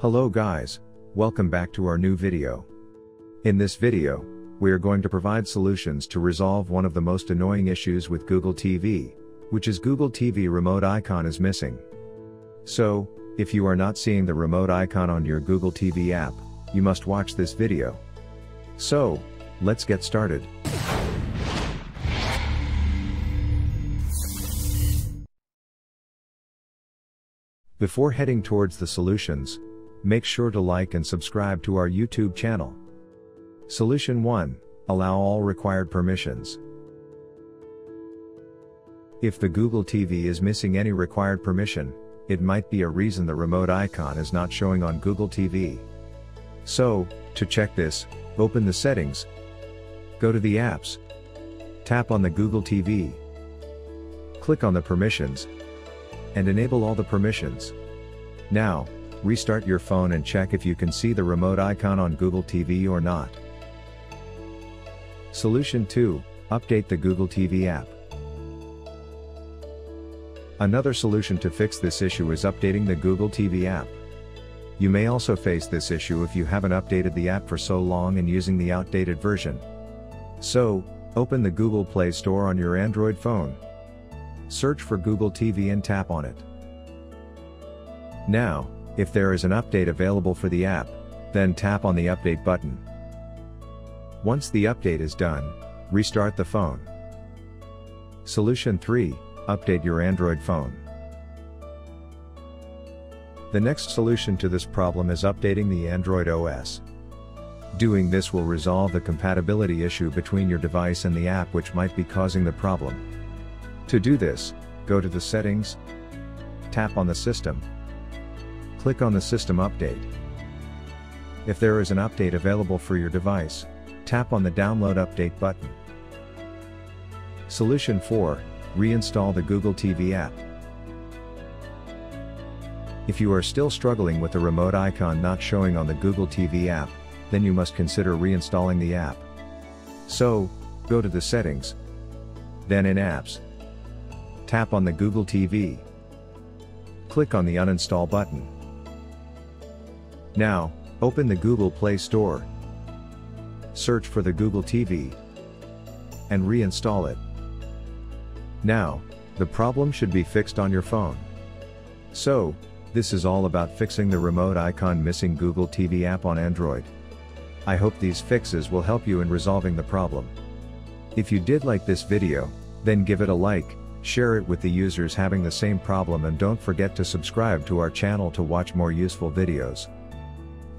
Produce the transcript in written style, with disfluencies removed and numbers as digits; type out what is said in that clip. Hello guys, welcome back to our new video. In this video, we are going to provide solutions to resolve one of the most annoying issues with Google TV, which is Google TV remote icon is missing. So, if you are not seeing the remote icon on your Google TV app, you must watch this video. So, let's get started. Before heading towards the solutions, make sure to like and subscribe to our YouTube channel. Solution 1. Allow all required permissions. If the Google TV is missing any required permission, it might be a reason the remote icon is not showing on Google TV. So, to check this, open the settings, go to the apps, tap on the Google TV, click on the permissions, and enable all the permissions. Now, restart your phone and check if you can see the remote icon on Google TV or not. Solution 2. Update the Google TV app. Another solution to fix this issue is updating the Google TV app. You may also face this issue if you haven't updated the app for so long and using the outdated version. So, open the Google Play Store on your Android phone. Search for Google TV and tap on it. Now, if there is an update available for the app, then tap on the update button. Once the update is done, restart the phone. Solution 3. Update your Android phone. The next solution to this problem is updating the Android OS. Doing this will resolve the compatibility issue between your device and the app, which might be causing the problem. To do this, go to the settings, tap on the system, click on the system update. If there is an update available for your device, tap on the download update button. Solution 4. Reinstall the Google TV app. If you are still struggling with the remote icon not showing on the Google TV app, then you must consider reinstalling the app. So, go to the settings, then in apps, tap on the Google TV. Click on the uninstall button. Now, open the Google Play Store. Search for the Google TV and reinstall it. Now, the problem should be fixed on your phone. So, this is all about fixing the remote icon missing Google TV app on Android. I hope these fixes will help you in resolving the problem. If you did like this video, then give it a like. Share it with the users having the same problem, and don't forget to subscribe to our channel to watch more useful videos.